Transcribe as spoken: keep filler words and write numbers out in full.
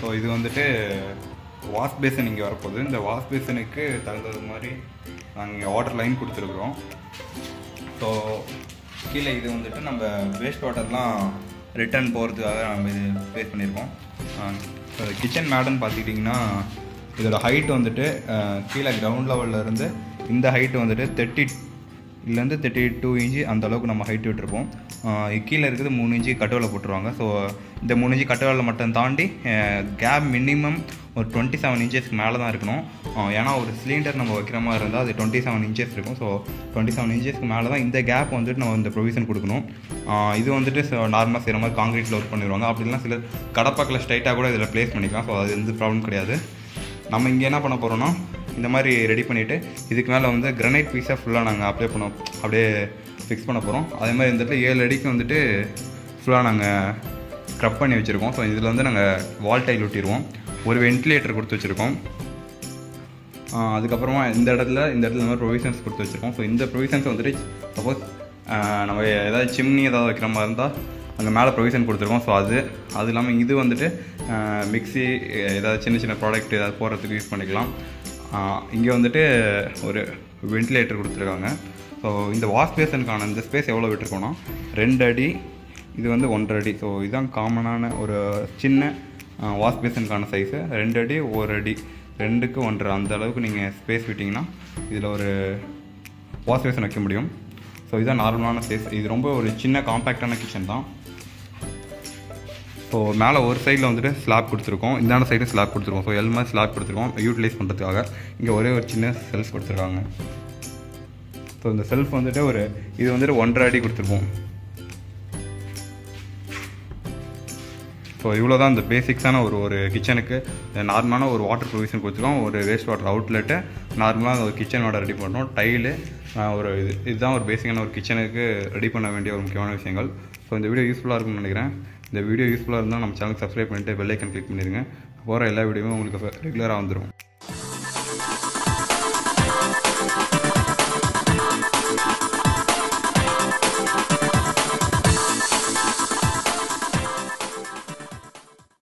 So இது வந்துட்டு wash passion இங்கே வரப்போகுது. இந்த வாஷ் பேசனுக்கு தகுந்தது மாதிரி நாங்கள் இங்கே வாட்டர் லைன் கொடுத்துருக்குறோம். ஸோ கீழே இது வந்துட்டு நம்ம வேஸ்ட் வாட்டர்லாம் ரிட்டர்ன் போகிறதுக்காக நம்ம இது பேஸ் பண்ணியிருக்கோம். கிச்சன் மேடுன்னு பார்த்துக்கிட்டிங்கன்னா இதோட ஹைட் வந்துட்டு கீழே கிரவுண்ட் லெவல்லேருந்து இந்த ஹைட் வந்துட்டு தேர்ட்டி இதுலேருந்து தேர்ட்டி டூ இன்ச்சு அந்தளவுக்கு நம்ம ஹைட் விட்டுருப்போம். கீழே இருக்குது மூணு இன்ச்சு கட்டவில் போட்டுருவாங்க. ஸோ இந்த மூணு இன்ச்சு கட்டவில் மட்டும் தாண்டி கேப் மினிமம் ஒரு டுவெண்ட்டி செவன் இன்ச்சஸ்க்கு மேலே தான் இருக்கணும். ஏன்னா ஒரு சிலிண்டர் நம்ம வைக்கிற மாதிரி இருந்தால் அது டுவெண்ட்டி செவன் இன்ச்சஸ் இருக்கும். ஸோ டுவெண்ட்டி செவன் இன்ச்சஸ்க்கு மேலே தான் இந்த கேப் வந்துட்டு நம்ம இந்த ப்ரொவிஷன் கொடுக்கணும். இது வந்துட்டு நார்மலாக செய்கிற மாதிரி காங்கிரீட்டில் ஒர்க் பண்ணிடுவாங்க. அப்படிலாம் சில கடப்பாக்கில் ஸ்ட்ரைட்டாக கூட இதில் ப்ளேஸ் பண்ணிக்கலாம். ஸோ அது எந்த ப்ராப்ளம் கிடையாது. நம்ம இங்கே என்ன பண்ண போகிறோன்னா இந்த மாதிரி ரெடி பண்ணிவிட்டு இதுக்கு மேலே வந்து கிரானைட் பீஸாக ஃபுல்லாக நாங்கள் அப்ளை பண்ணோம் அப்படியே ஃபிக்ஸ் பண்ண போகிறோம். அதே மாதிரி வந்துட்டு ஏழு அடிக்கு வந்துட்டு ஃபுல்லாக நாங்கள் ஸ்க்ரப் பண்ணி வச்சுருக்கோம். ஸோ இதில் வந்து நாங்கள் வால் டைல் ஒட்டிடுவோம். ஒரு வென்டிலேட்டர் கொடுத்து வச்சுருக்கோம். அதுக்கப்புறமா இந்த இடத்துல இந்த இடத்துல இந்த மாதிரி ப்ரொவிஷன்ஸ் கொடுத்து வச்சுருக்கோம். ஸோ இந்த ப்ரொவிஷன்ஸ் வந்துட்டு சப்போஸ் நம்ம ஏதாவது சிம்னி ஏதாவது வைக்கிற மாதிரி இருந்தால் அங்கே மேலே ப்ரொவிஷன் கொடுத்துருக்கோம். ஸோ அது அது இல்லாமல் இது வந்துட்டு மிக்சி ஏதாவது சின்ன சின்ன ப்ராடக்ட் ஏதாவது போடுறதுக்கு யூஸ் பண்ணிக்கலாம். இங்கே வந்துட்டு ஒரு வென்டிலேட்டர் கொடுத்துருக்காங்க. ஸோ இந்த வாஷ் பேசனுக்கான இந்த ஸ்பேஸ் எவ்வளோ விட்டுருக்கோன்னா ரெண்டு அடி, இது வந்து ஒன்றரை அடி. ஸோ இதுதான் காமனான ஒரு சின்ன வாஷ் பேசனுக்கான சைஸு, ரெண்டு அடி ஒரு அடி ரெண்டுக்கு ஒன்றரை அந்த அளவுக்கு நீங்கள் ஸ்பேஸ் விட்டிங்கன்னா இதில் ஒரு வாஷ் பேசன் வைக்க முடியும். ஸோ இதுதான் நார்மலான சைஸ். இது ரொம்ப ஒரு சின்ன காம்பேக்டான கிச்சன் தான். ஸோ மேலே ஒரு சைடில் வந்துட்டு ஸ்லாப் கொடுத்துருக்கோம், இந்தான சைடு ஸ்லாப் கொடுத்துருக்கோம். ஸோ எல்லாமே ஸ்லாப் கொடுத்துருக்கோம் யூட்டிலைஸ் பண்ணுறதுக்காக. இங்கே ஒரே ஒரு சின்ன செல்ஃப் கொடுத்துருக்காங்க. ஸோ இந்த செல்ஃப் வந்துட்டு ஒரு இது வந்துட்டு ஒன்றரை அடி கொடுத்துருக்கோம். ஸோ இவ்வளோ தான் இந்த பேசிக்ஸான ஒரு ஒரு கிச்சனுக்கு நார்மலான ஒரு வாட்டர் ப்ரொவிஷன் கொடுத்துருக்கோம். ஒரு வேஸ்ட் வாட்டர் அவுட்லெட்டு, நார்மலாக ஒரு கிச்சன் வாட்டர் ரெடி பண்ணுறோம், டைலு, ஒரு இது இதுதான் ஒரு பேசிக்கான ஒரு கிச்சனுக்கு ரெடி பண்ண வேண்டிய ஒரு முக்கியமான விஷயங்கள். ஸோ இந்த வீடியோ யூஸ்ஃபுல்லாக இருக்கும்னு நினைக்கிறேன். இந்த வீடியோ யூஸ்ஃபுல்லாக இருந்தால் நம்ம சேனலுக்கு சப்ஸ்கிரைப் பண்ணிட்டு பெல் ஐக்கன் கிளிக் பண்ணிடுங்க. போகிற எல்லா வீடியோவும் உங்களுக்கு ரெகுலராக வந்துடும்.